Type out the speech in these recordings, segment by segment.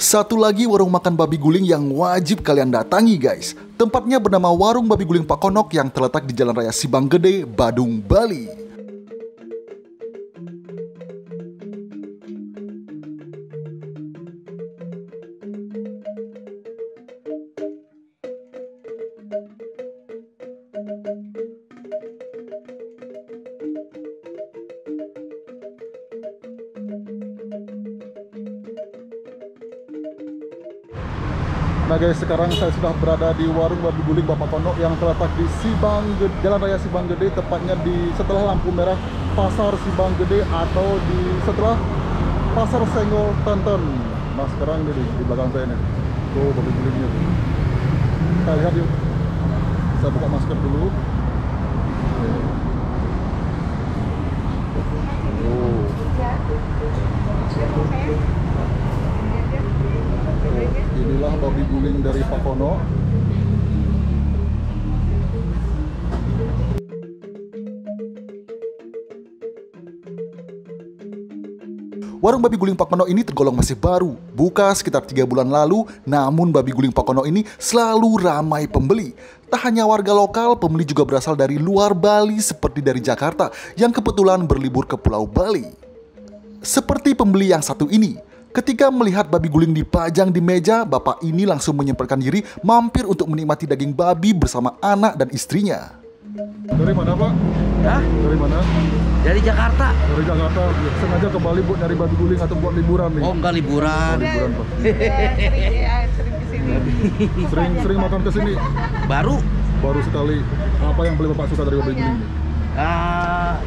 Satu lagi warung makan babi guling yang wajib kalian datangi guys. Tempatnya bernama Warung Babi Guling Pak Konok yang terletak di Jalan Raya Sibang Gede, Badung, Bali. Nah guys, sekarang saya sudah berada di Warung Babi Guling Bapak Konok yang terletak di Sibang Gede, Jalan Raya Sibang Gede, tepatnya di setelah lampu merah Pasar Sibang Gede atau di setelah Pasar Senggol Tanten. Nah sekarang ini di belakang saya ini, tuh babi gulingnya. Kita lihat yuk. Saya buka masker dulu. Inilah babi guling dari Pak Konok. Warung babi guling Pak Konok ini tergolong masih baru, buka sekitar 3 bulan lalu, namun babi guling Pak Konok ini selalu ramai pembeli. Tak hanya warga lokal, pembeli juga berasal dari luar Bali seperti dari Jakarta yang kebetulan berlibur ke Pulau Bali. Seperti pembeli yang satu ini. Ketika melihat babi guling dipajang di meja, bapak ini langsung menyemprotkan diri mampir untuk menikmati daging babi bersama anak dan istrinya. Dari mana, Pak? Hah? Dari mana? Dari Jakarta. Dari Jakarta. Sengaja ke Bali buat nyari babi guling atau buat liburan nih? Oh, enggak liburan. Liburan, Pak. Sering ke sini. Sering makan ke sini. Baru sekali. Apa yang paling bapak suka dari babi guling?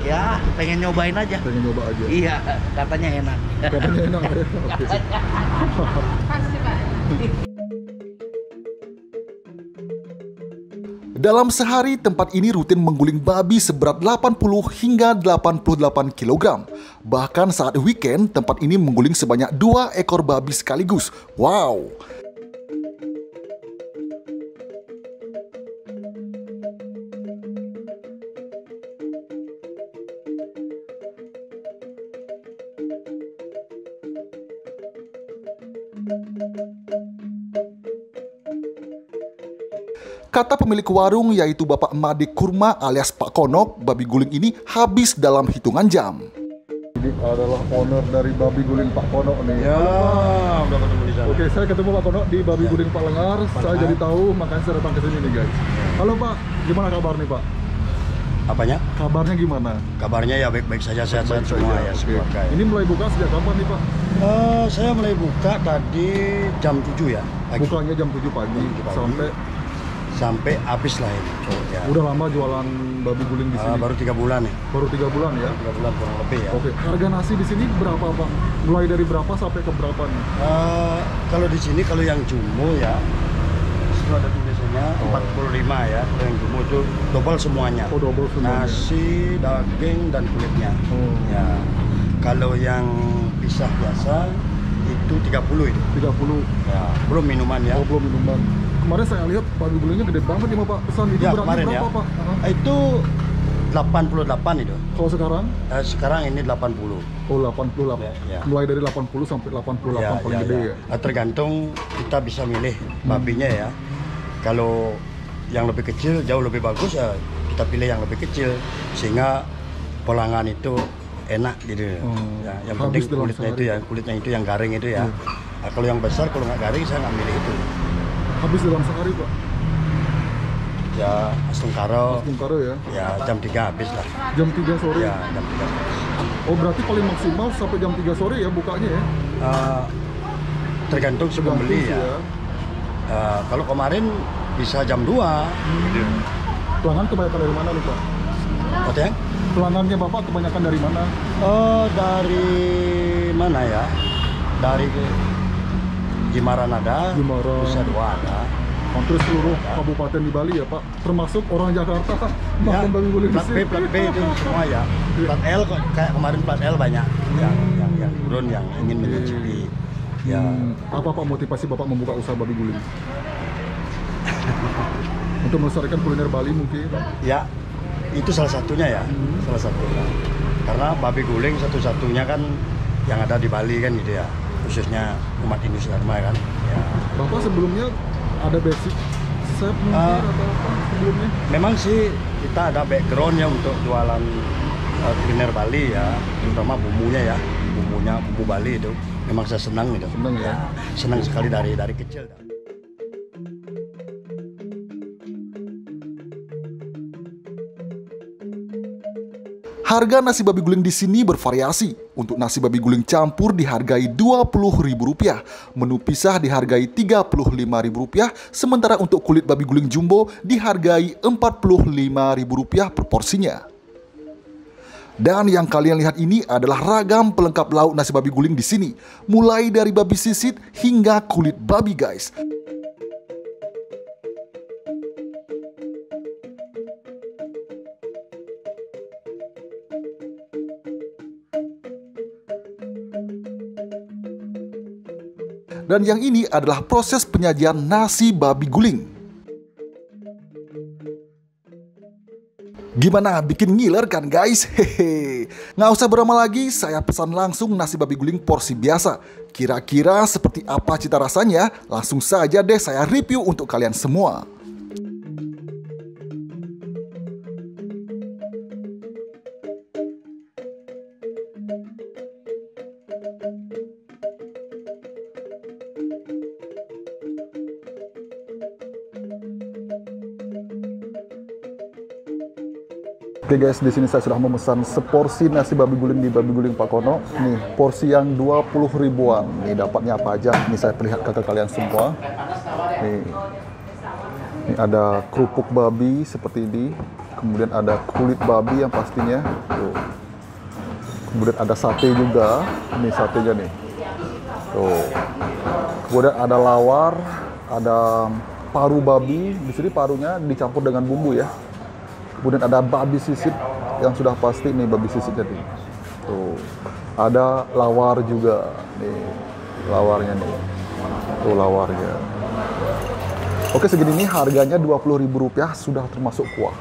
Ya pengen nyobain aja. Pengen nyoba aja. Iya, katanya enak. Katanya enak. Oke. Pasti Pak. Dalam sehari tempat ini rutin mengguling babi seberat 80 hingga 88 kg. Bahkan saat weekend tempat ini mengguling sebanyak 2 ekor babi sekaligus. Wow. Kata pemilik warung yaitu Bapak Made Kurma alias Pak Konok, babi guling ini habis dalam hitungan jam. Ini adalah owner dari babi guling Pak Konok nih. Ya, udah ketemu di sana. Oke, saya ketemu Pak Konok di babi guling Pak Lengar. Saya jadi tahu, makanya saya datang ke sini nih guys. Halo Pak, gimana kabar nih Pak? Apanya? Kabarnya gimana? Kabarnya ya baik-baik saja, sehat-sehat semua ya sekeluarga. Ini mulai buka sejak kapan nih Pak? Saya mulai buka tadi jam 7 ya. Bukanya jam 7 pagi sampai habis lah ini. Ya. Udah lama jualan babi guling di sini? Baru 3 bulan ya. Baru 3 bulan ya? 3 bulan kurang lebih ya. Oke. Harga nasi di sini berapa Pak? Mulai dari berapa sampai ke berapa nih? Kalau di sini kalau yang jumbo ya, itu ada tulisannya 45 ya. Kalau yang jumbo itu double semuanya. Oh, double semuanya. Nasi, daging dan kulitnya. Oh. Ya. Kalau yang pisah biasa itu 30 itu. 30. Ya. Belum minuman ya. Oh, belum minuman. Kemarin saya lihat babi gulingnya gede banget ya Pak, pesan itu ya, berapa ya. Pak? Itu 88 itu. Kalau sekarang? Sekarang ini 80. Oh 88 ya, ya. Mulai dari 80 sampai 88 ya, paling ya, gede ya? Tergantung kita bisa milih babinya ya. Kalau yang lebih kecil jauh lebih bagus ya kita pilih yang lebih kecil. Sehingga polangan itu enak gitu ya. Yang penting kulitnya itu ya, kulitnya itu yang garing itu ya. Nah, kalau yang besar kalau nggak garing saya nggak milih itu. Habis dalam sehari Pak? Ya, Astungkaro ya? Ya, jam 3 habis lah. Jam 3 sore? Ya, jam 3 sore. Oh, berarti paling maksimal sampai jam 3 sore ya bukanya ya? Tergantung si pembeli ya. Kalau kemarin bisa jam 2. Pelanggan kebanyakan dari mana nih Pak? Pelanggannya Bapak kebanyakan dari mana? Dari mana ya? Dari Gimaran ada, Nusa Dua ada. Hampir seluruh kabupaten di Bali ya Pak, termasuk orang Jakarta makan babi guling di sini. Plat B itu semua ya. Plat L kayak kemarin plat L banyak yang turun yang ingin mencicipi. Ya. Apa Pak motivasi Bapak membuka usaha babi guling? Untuk melestarikan kuliner Bali mungkin? Ya, itu salah satunya ya. Salah satunya. Karena babi guling satu-satunya kan yang ada di Bali kan gitu ya, khususnya umat Hindu Dharma kan. Ya. Bapak sebelumnya ada basic resep atau apa sebelumnya? Memang sih kita ada backgroundnya untuk jualan kuliner Bali ya, terutama bumbunya ya, bumbu Bali itu. Memang saya senang gitu. Senang ya? Senang sekali dari kecil. Harga nasi babi guling di sini bervariasi. Untuk nasi babi guling campur dihargai Rp20.000, menu pisah dihargai Rp35.000, sementara untuk kulit babi guling jumbo dihargai Rp45.000 per porsinya. Dan yang kalian lihat ini adalah ragam pelengkap lauk nasi babi guling di sini, mulai dari babi sisit hingga kulit babi, guys. Dan yang ini adalah proses penyajian nasi babi guling. Gimana bikin ngiler kan guys? Hehe. Nggak usah berlama lagi, saya pesan langsung nasi babi guling porsi biasa. Kira-kira seperti apa cita rasanya? Langsung saja deh saya review untuk kalian semua. Oke guys, di sini saya sudah memesan seporsi nasi babi guling di Babi Guling Pak Konok. Nih, porsi yang 20 ribuan. Nih, dapatnya apa aja? Nih, saya perlihatkan ke kalian semua. Nih, ini ada kerupuk babi seperti ini. Kemudian ada kulit babi yang pastinya. Tuh. Kemudian ada sate juga. Nih, satenya nih. Tuh. Kemudian ada lawar, ada paru babi. Di sini parunya dicampur dengan bumbu ya. Kemudian ada babi sisit yang sudah pasti nih, babi sisitnya nih. Tuh. Ada lawar juga nih. Lawarnya nih. Tuh lawarnya. Oke, segini nih harganya Rp20.000 sudah termasuk kuah.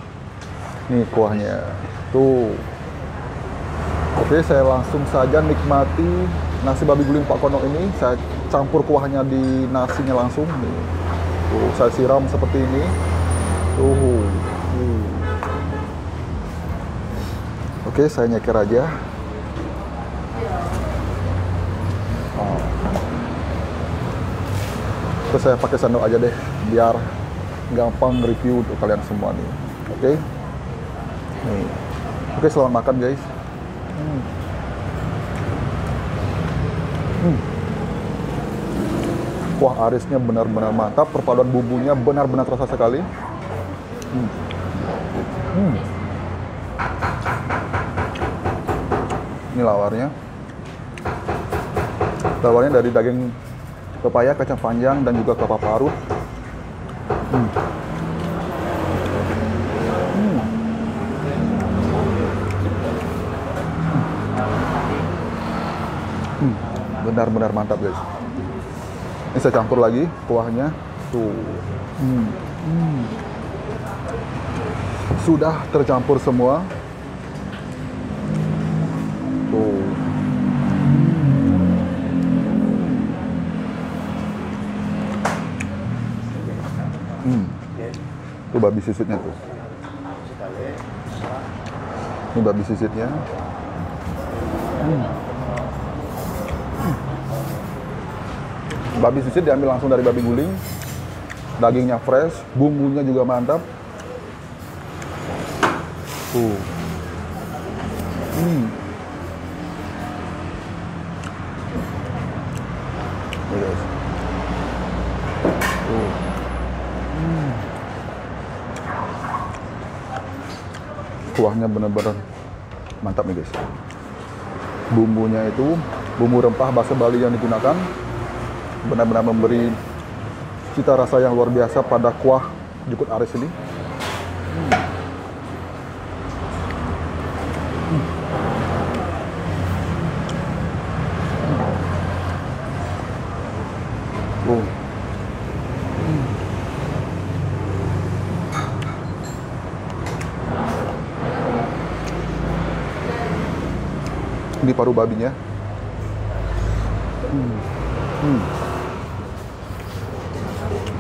Nih kuahnya. Tuh. Oke, saya langsung saja nikmati nasi babi guling Pak Konok ini. Saya campur kuahnya di nasinya langsung nih. Tuh, saya siram seperti ini. Tuh. Oke, saya nyeker aja. Terus saya pakai sendok aja deh, biar gampang review untuk kalian semua nih. Oke. Nih. Oke, selamat makan guys. Kuah arisnya benar-benar mantap, perpaduan bumbunya benar-benar terasa sekali. Ini lawarnya. Lawarnya dari daging pepaya, kacang panjang, dan juga kelapa parut. Benar-benar mantap guys. Ini saya campur lagi kuahnya. Tuh. Sudah tercampur semua. Tuh. Tuh babi sisitnya tuh. Ini babi sisitnya. Babi sisit diambil langsung dari babi guling. Dagingnya fresh, bumbunya juga mantap. Tuh. Kuahnya benar-benar mantap nih guys. Bumbunya itu bumbu rempah bahasa Bali yang digunakan benar-benar memberi cita rasa yang luar biasa pada kuah Jukut Ares ini. Ini paru babinya.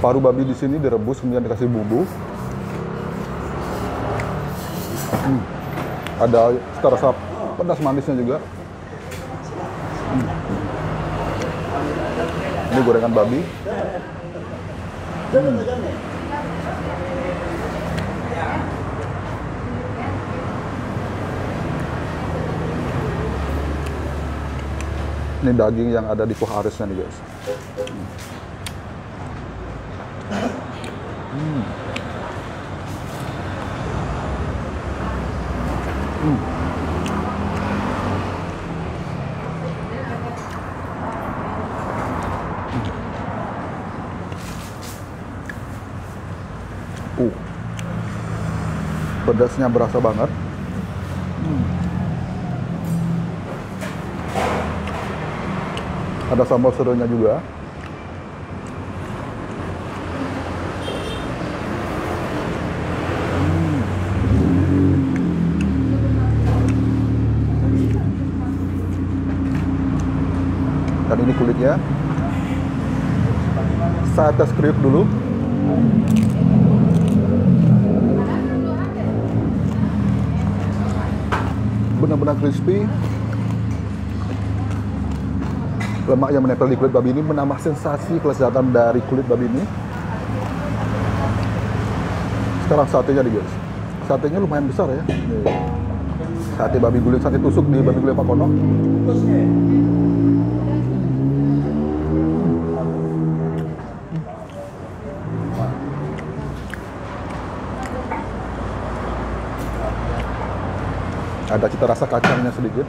Paru babi di sini direbus kemudian dikasih bumbu. Ada terasa pedas manisnya juga. Ini gorengan babi. Ini daging yang ada di kuah aresnya nih guys. Pedasnya berasa banget. Ada sambal serunya juga. Dan ini kulitnya. Saya tes kriuk dulu. Benar-benar crispy. Lemak yang menempel di kulit babi ini menambah sensasi kelezatan dari kulit babi ini. Sekarang satenya nih guys. Satenya lumayan besar ya. Nih. Sate babi guling, sate tusuk di babi guling Pak Konok. Ada cita rasa kacangnya sedikit.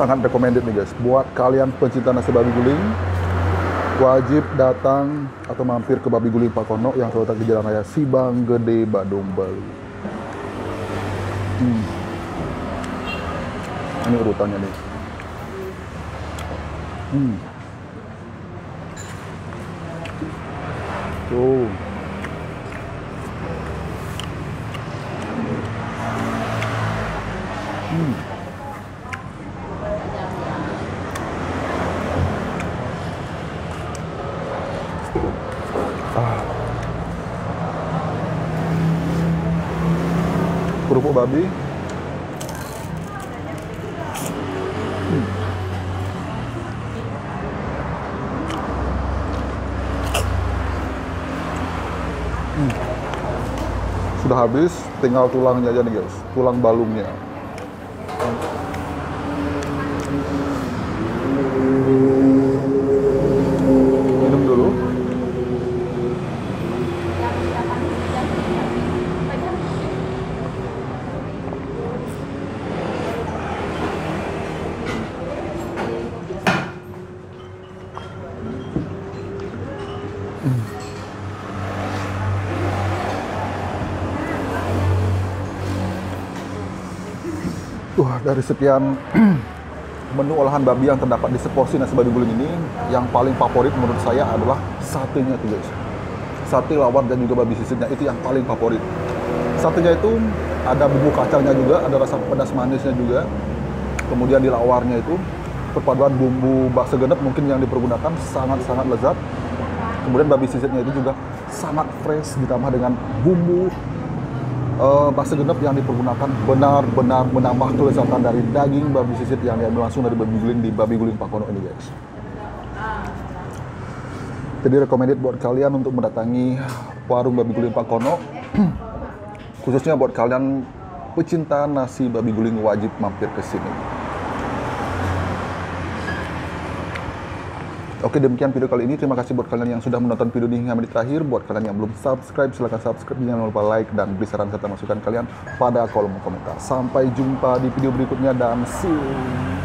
Sangat recommended nih guys, buat kalian pencinta nasi babi guling wajib datang atau mampir ke babi guling Pak Konok yang terletak di Jalan Raya Sibang Gede, Badung, Bali. Ini urutannya nih. Tuh. Kerupuk babi. Sudah habis, tinggal tulangnya aja nih guys, tulang balungnya. Minum dulu. Dari sekian menu olahan babi yang terdapat di seporsi nasi babi guling ini, yang paling favorit menurut saya adalah satenya tuh guys. Sate lawar dan juga babi sisitnya itu yang paling favorit. Satenya itu ada bumbu kacangnya juga, ada rasa pedas manisnya juga. Kemudian di lawarnya itu perpaduan bumbu bakso genep mungkin yang dipergunakan sangat-sangat lezat. Kemudian babi sisitnya itu juga sangat fresh ditambah dengan bumbu bakso genep yang dipergunakan benar-benar menambah kelezatan dari daging babi sisit yang diambil langsung dari babi guling di babi guling Pak Konok ini guys. Jadi recommended buat kalian untuk mendatangi warung babi guling Pak Konok. Khususnya buat kalian pecinta nasi babi guling wajib mampir ke sini. Oke, demikian video kali ini. Terima kasih buat kalian yang sudah menonton video ini hingga menit terakhir. Buat kalian yang belum subscribe, silahkan subscribe. Jangan lupa like dan beri saran serta masukan kalian pada kolom komentar. Sampai jumpa di video berikutnya dan see you.